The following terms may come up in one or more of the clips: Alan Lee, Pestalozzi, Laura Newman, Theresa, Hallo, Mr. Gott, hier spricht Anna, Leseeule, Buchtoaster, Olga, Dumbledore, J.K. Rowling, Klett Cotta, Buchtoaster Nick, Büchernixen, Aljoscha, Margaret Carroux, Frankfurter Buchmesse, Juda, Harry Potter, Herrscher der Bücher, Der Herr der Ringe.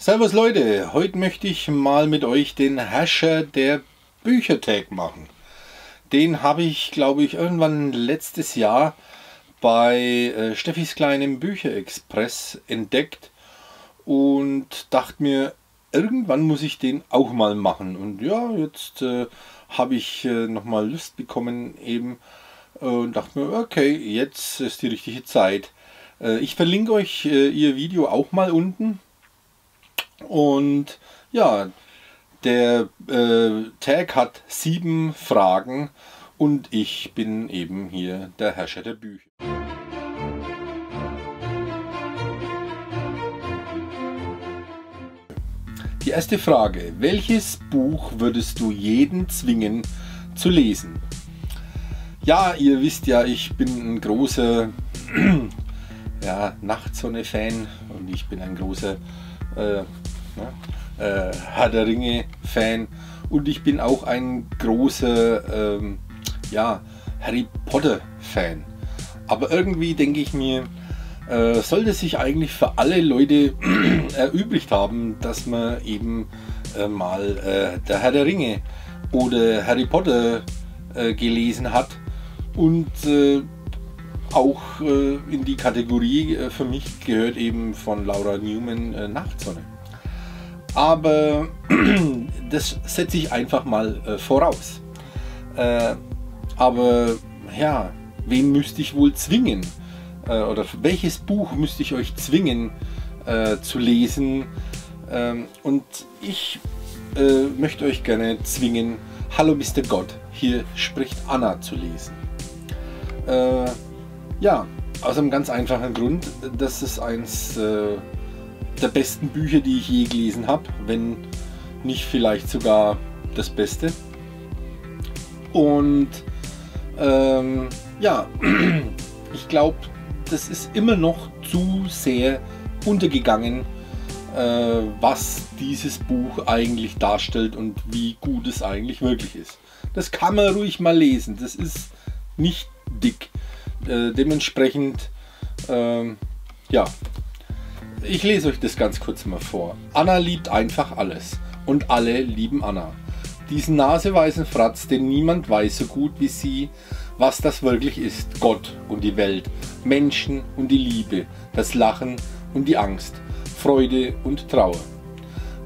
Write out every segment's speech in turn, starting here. Servus Leute, heute möchte ich mal mit euch den Herrscher der Bücher-Tag machen. Den habe ich, glaube ich, irgendwann letztes Jahr bei Steffis kleinem Bücherexpress entdeckt und dachte mir, irgendwann muss ich den auch mal machen. Und ja, jetzt habe ich nochmal Lust bekommen eben und dachte mir, okay, jetzt ist die richtige Zeit. Ich verlinke euch ihr Video auch mal unten. Und ja, der Tag hat 7 Fragen und ich bin eben hier der Herrscher der Bücher. Die erste Frage: Welches Buch würdest du jeden zwingen zu lesen? Ja, ihr wisst ja, ich bin ein großer Nachtsonne-Fan und ich bin ein großer Herr der Ringe-Fan und ich bin auch ein großer Harry Potter-Fan. Aber irgendwie denke ich mir, sollte sich eigentlich für alle Leute erübrigt haben, dass man eben mal der Herr der Ringe oder Harry Potter gelesen hat und auch in die Kategorie für mich gehört eben von Laura Newman Nachtsonne. Aber das setze ich einfach mal voraus. Aber ja, wen müsste ich wohl zwingen? Oder welches Buch müsste ich euch zwingen zu lesen? Und ich möchte euch gerne zwingen, Hallo, Mr. Gott, hier spricht Anna zu lesen. Ja, aus einem ganz einfachen Grund, das ist eins der besten Bücher, die ich je gelesen habe, wenn nicht vielleicht sogar das Beste. Und ja, ich glaube, das ist immer noch zu sehr untergegangen, was dieses Buch eigentlich darstellt und wie gut es eigentlich wirklich ist. Das kann man ruhig mal lesen, das ist nicht dick. Dementsprechend, ja, ich lese euch das ganz kurz mal vor. Anna liebt einfach alles und alle lieben Anna. Diesen naseweisen Fratz, den niemand weiß so gut wie sie, was das wirklich ist. Gott und die Welt, Menschen und die Liebe, das Lachen und die Angst, Freude und Trauer.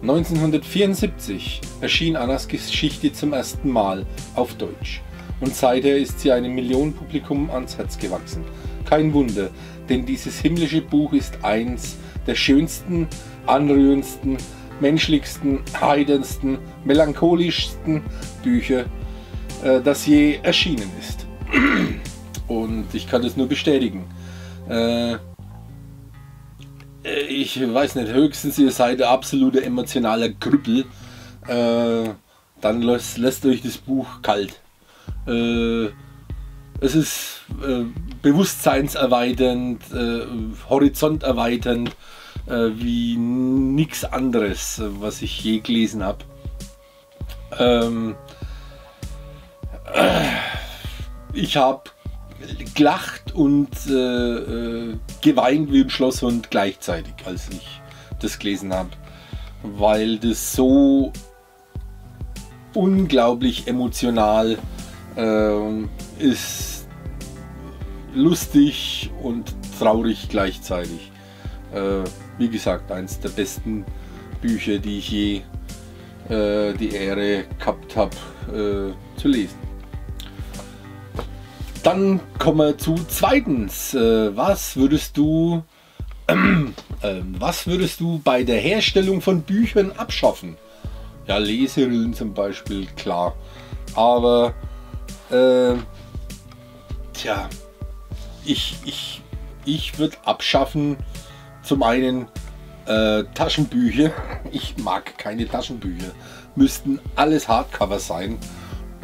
1974 erschien Annas Geschichte zum ersten Mal auf Deutsch. Und seither ist sie einem Millionenpublikum ans Herz gewachsen. Kein Wunder, denn dieses himmlische Buch ist eins der schönsten, anrührendsten, menschlichsten, heiterndsten, melancholischsten Bücher, das je erschienen ist. Und ich kann das nur bestätigen. Ich weiß nicht, höchstens ihr seid ein absoluter emotionaler Krüppel, dann lässt euch das Buch kalt. Es ist bewusstseinserweiternd, horizonterweiternd, wie nichts anderes, was ich je gelesen habe. Ich habe gelacht und geweint wie im Schlosshund gleichzeitig, als ich das gelesen habe, weil das so unglaublich emotional ist, lustig und traurig gleichzeitig. Wie gesagt, eins der besten Bücher, die ich je die Ehre gehabt habe zu lesen. Dann kommen wir zu zweitens. Was würdest du bei der Herstellung von Büchern abschaffen? Ja, Leserillen zum Beispiel, klar. Aber tja, ich würde abschaffen, zum einen Taschenbücher. Ich mag keine Taschenbücher. Müssten alles Hardcover sein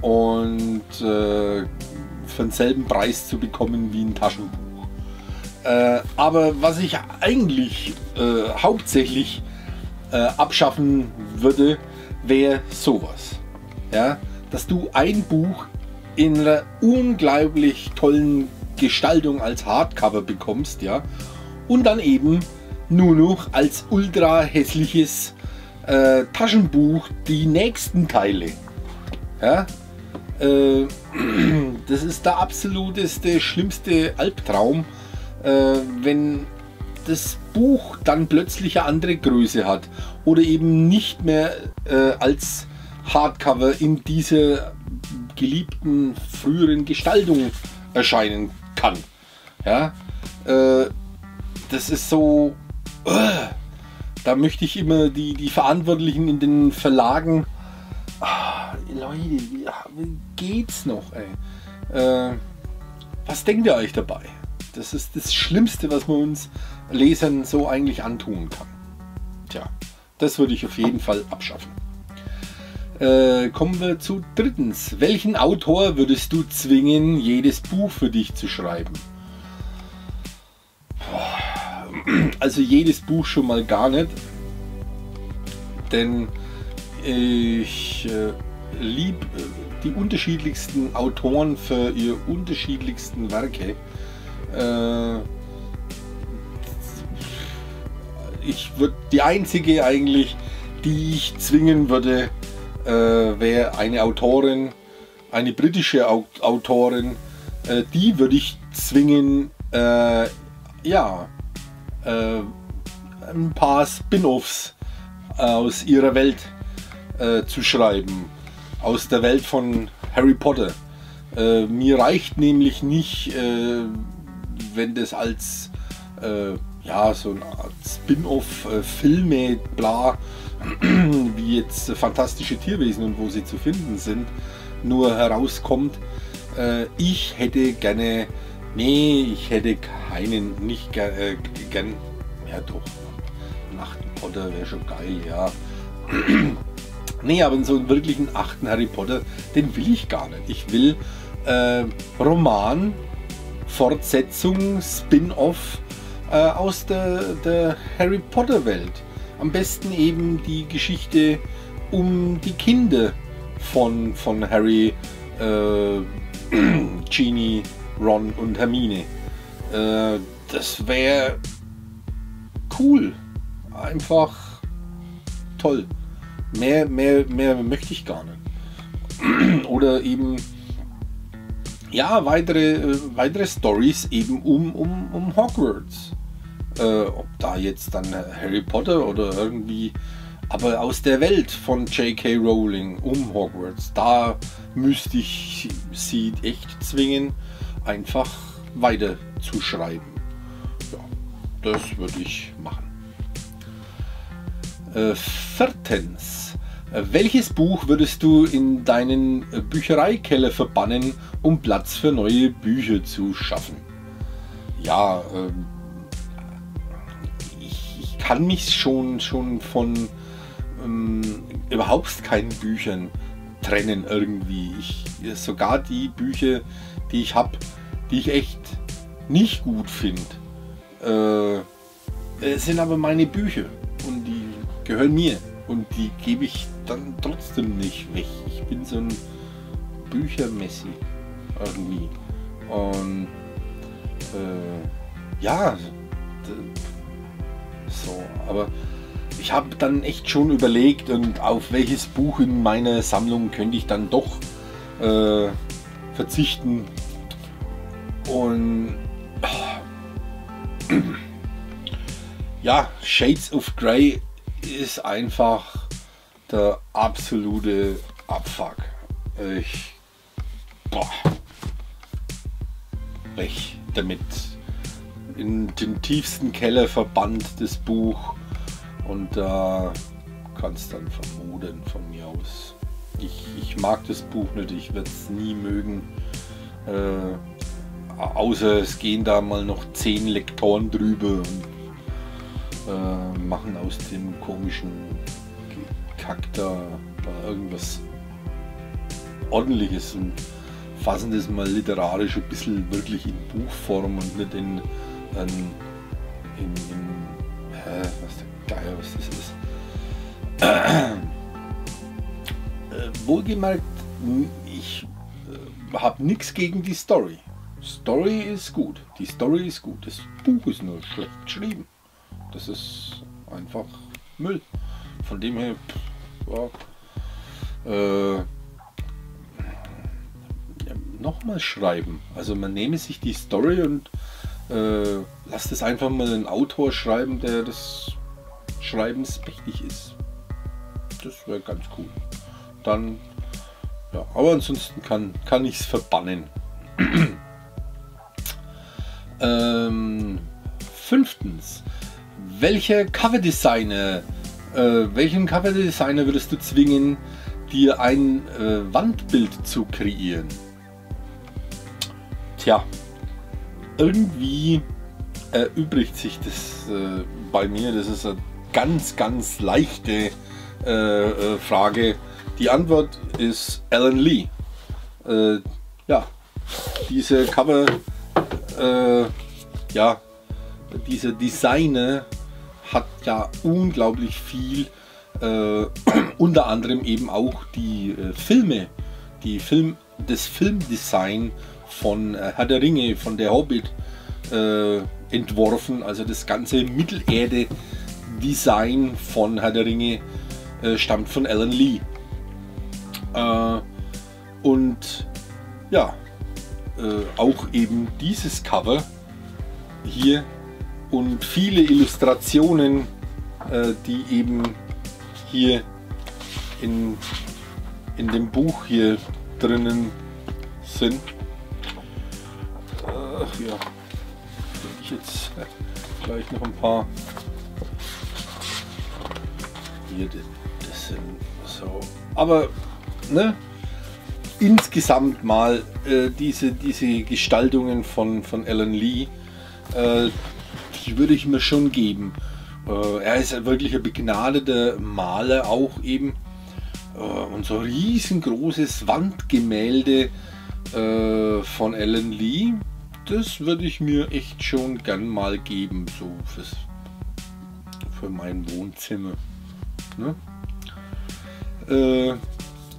und für denselben Preis zu bekommen wie ein Taschenbuch. Aber was ich eigentlich hauptsächlich abschaffen würde, wäre sowas. Ja? Dass du ein Buch in einer unglaublich tollen Gestaltung als Hardcover bekommst, ja, und dann eben nur noch als ultra hässliches Taschenbuch die nächsten Teile. Ja? Das ist der absoluteste, schlimmste Albtraum, wenn das Buch dann plötzlich eine andere Größe hat oder eben nicht mehr als Hardcover in dieser geliebten früheren Gestaltung erscheinen kann. Ja? Das ist so, da möchte ich immer die Verantwortlichen in den Verlagen, Leute, wie geht's noch, ey? Was denkt ihr euch dabei? Das ist das Schlimmste, was man uns Lesern so eigentlich antun kann. Tja, das würde ich auf jeden Fall abschaffen. Kommen wir zu drittens. Welchen Autor würdest du zwingen, jedes Buch für dich zu schreiben? Also jedes Buch schon mal gar nicht, denn ich liebe die unterschiedlichsten Autoren für ihre unterschiedlichsten Werke. Ich würde, die einzige eigentlich, die ich zwingen würde, wäre eine Autorin, eine britische Autorin, die würde ich zwingen, ja, ein paar Spin-offs aus ihrer Welt zu schreiben, aus der Welt von Harry Potter. Mir reicht nämlich nicht, wenn das als ja, so eine Art Spin-off-Filme, bla, wie jetzt Fantastische Tierwesen und wo sie zu finden sind, nur herauskommt. Ich hätte gerne, nee, ich hätte keinen, nicht gern, ja doch, einen 8. Potter wäre schon geil, ja. Nee, aber so einen wirklichen 8. Harry Potter, den will ich gar nicht. Ich will Roman, Fortsetzung, Spin-off aus der Harry Potter Welt. Am besten eben die Geschichte um die Kinder von Harry, Ginny, Ron und Hermine. Das wäre cool. Einfach toll. Mehr möchte ich gar nicht. Oder eben ja, weitere Stories eben um Hogwarts. Ob da jetzt dann Harry Potter oder irgendwie, aber aus der Welt von J.K. Rowling um Hogwarts, da müsste ich sie echt zwingen, einfach weiter zu schreiben. Ja, das würde ich machen. Viertens. Welches Buch würdest du in deinen Büchereikeller verbannen, um Platz für neue Bücher zu schaffen? Ja, ich kann mich schon von überhaupt keinen Büchern trennen irgendwie. Sogar die Bücher, die ich habe, die ich echt nicht gut finde, sind aber meine Bücher und die gehören mir. Und die gebe ich dann trotzdem nicht weg. Ich bin so ein Büchermessi irgendwie. Und ja, so. Aber ich habe dann echt schon überlegt, und auf welches Buch in meiner Sammlung könnte ich dann doch verzichten. Und ja, Shades of Grey ist einfach der absolute Abfuck. Weg damit. In den tiefsten Keller verbannt das Buch, und da kannst dann vermuten von mir aus. Ich mag das Buch nicht, ich werde es nie mögen. Außer es gehen da mal noch 10 Lektoren drüber und machen aus dem komischen Kakter irgendwas Ordentliches und fassen das mal literarisch ein bisschen wirklich in Buchform und nicht was der Geier, was das ist. Wohlgemerkt, ich habe nichts gegen die Story. Story ist gut, das Buch ist nur schlecht geschrieben. Das ist einfach Müll. Von dem her, ja, nochmal schreiben. Also man nehme sich die Story und lasst es einfach mal einen Autor schreiben, der des Schreibens mächtig ist. Das wäre ganz cool. Dann, ja, aber ansonsten kann ich es verbannen. Fünftens, welchen Coverdesigner würdest du zwingen, dir ein Wandbild zu kreieren? Tja, irgendwie erübrigt sich das bei mir. Das ist eine ganz, ganz leichte Frage. Die Antwort ist Alan Lee. Ja, diese Cover, ja, dieser Designer hat ja unglaublich viel, unter anderem eben auch die Filme, das Filmdesign von Herr der Ringe, von der Hobbit entworfen. Also das ganze Mittelerde-Design von Herr der Ringe stammt von Alan Lee. Und ja, auch eben dieses Cover hier und viele Illustrationen, die eben hier in dem Buch hier drinnen sind. Ja, wenn ich jetzt gleich noch ein paar hier, das sind so, aber ne, insgesamt mal diese Gestaltungen von Alan Lee, die würde ich mir schon geben. Er ist wirklich ein begnadeter Maler auch eben, und so ein riesengroßes Wandgemälde von Alan Lee, das würde ich mir echt schon gern mal geben, so für mein Wohnzimmer. Ne?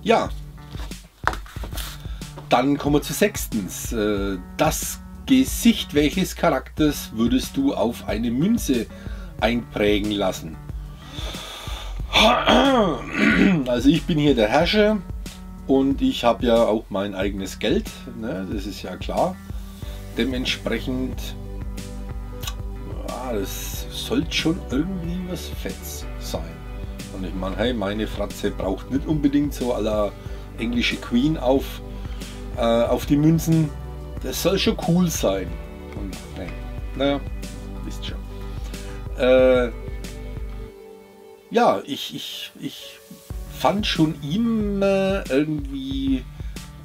Ja, dann kommen wir zu sechstens. Das Gesicht welches Charakters würdest du auf eine Münze einprägen lassen? Also ich bin hier der Herrscher und ich habe ja auch mein eigenes Geld, ne? Das ist ja klar. Dementsprechend, ja, das sollte schon irgendwie was Fettes sein. Und ich meine, hey, meine Fratze braucht nicht unbedingt so à la englische Queen auf die Münzen. Das soll schon cool sein. Und nee, naja, wisst schon. Ja, ich fand schon immer irgendwie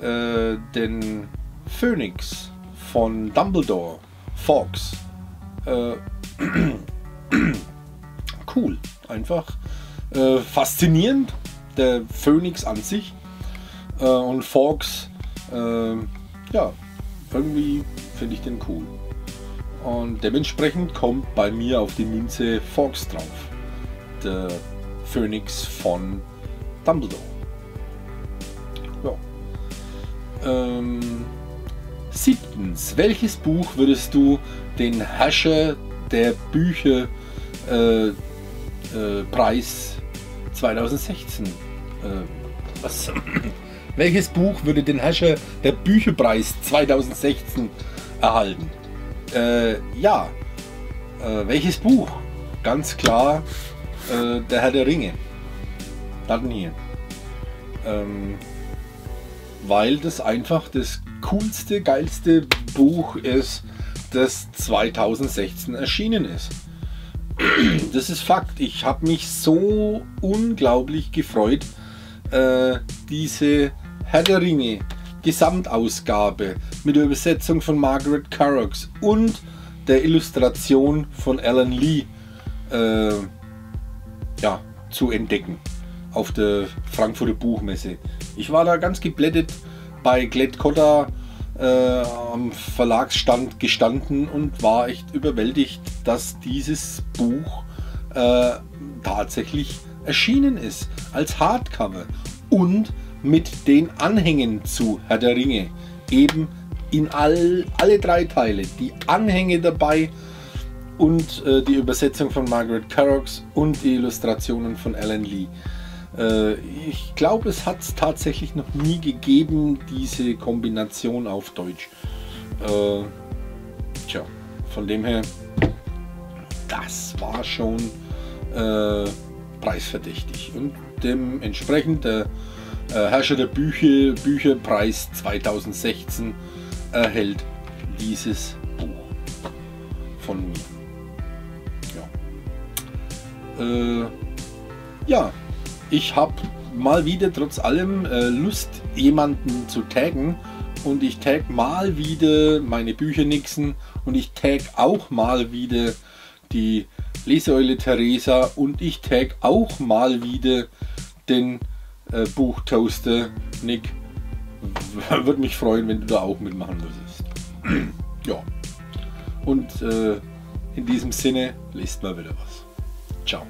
den Phönix von Dumbledore, Fox, cool, einfach faszinierend, der Phönix an sich, und Fox, ja, irgendwie finde ich den cool und dementsprechend kommt bei mir auf die Münze Fox drauf, der Phönix von Dumbledore. Ja. Siebtens, welches Buch würdest du den Herrscher der Bücher Preis 2016? Welches Buch würde den Herrscher der Bücherpreis 2016 erhalten? Ja, welches Buch? Ganz klar, der Herr der Ringe. Dann hier. Weil das einfach das coolste, geilste Buch ist, das 2016 erschienen ist. Das ist Fakt. Ich habe mich so unglaublich gefreut, diese Herr der Ringe Gesamtausgabe mit der Übersetzung von Margaret Carroux und der Illustration von Alan Lee ja, zu entdecken auf der Frankfurter Buchmesse. Ich war da ganz geblättet bei Klett Cotta am Verlagsstand gestanden und war echt überwältigt, dass dieses Buch tatsächlich erschienen ist als Hardcover und mit den Anhängen zu Herr der Ringe, eben in alle drei Teile, die Anhänge dabei, und die Übersetzung von Margaret Carroux und die Illustrationen von Alan Lee. Ich glaube, es hat es tatsächlich noch nie gegeben, diese Kombination auf Deutsch. Tja, von dem her, das war schon preisverdächtig und dementsprechend der Herrscher der Bücher, Bücherpreis 2016 erhält dieses Buch von mir. Ja, ich habe mal wieder trotz allem Lust, jemanden zu taggen, und ich tag mal wieder meine Büchernixen und ich tag auch mal wieder die Leseeule Theresa und ich tag auch mal wieder den Buchtoaster Nick. Würde mich freuen, wenn du da auch mitmachen würdest. Ja, und in diesem Sinne, lest mal wieder was. Ciao.